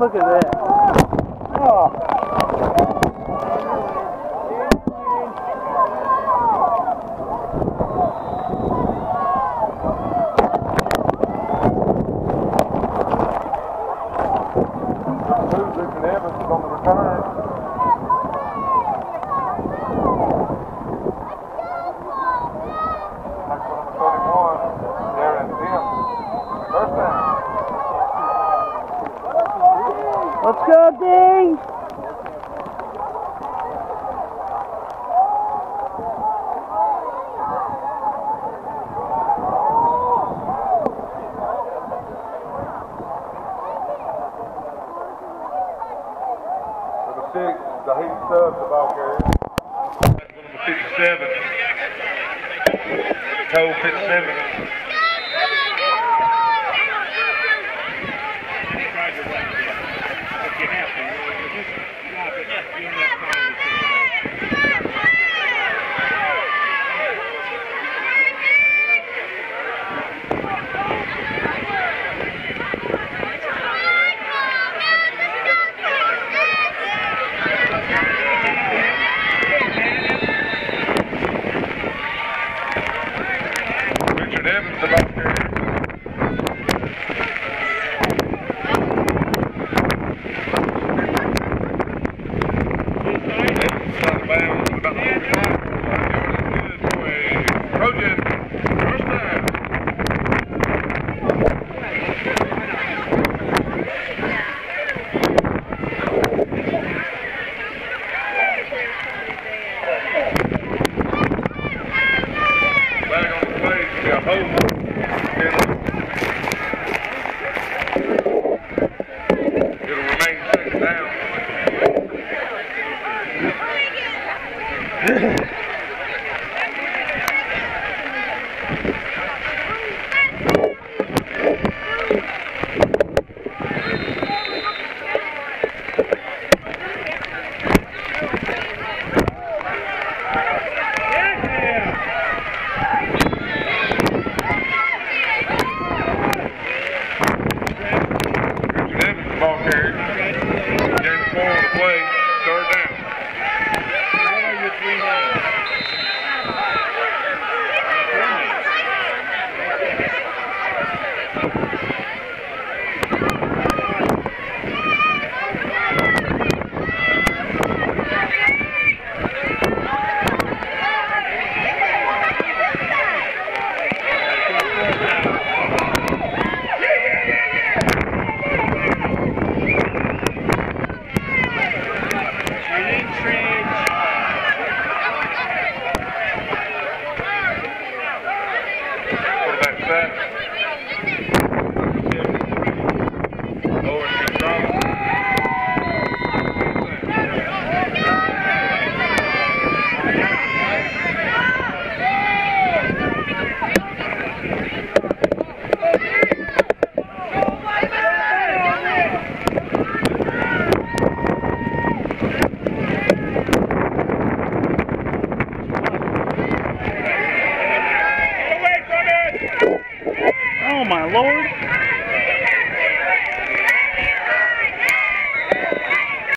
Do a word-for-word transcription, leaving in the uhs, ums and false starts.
Look at that. Oh. Who's looking at us on the return? Let's go, Ding! Number six, the heat subs about here. Number fifty-seven. Cole fifty-seven. Lord.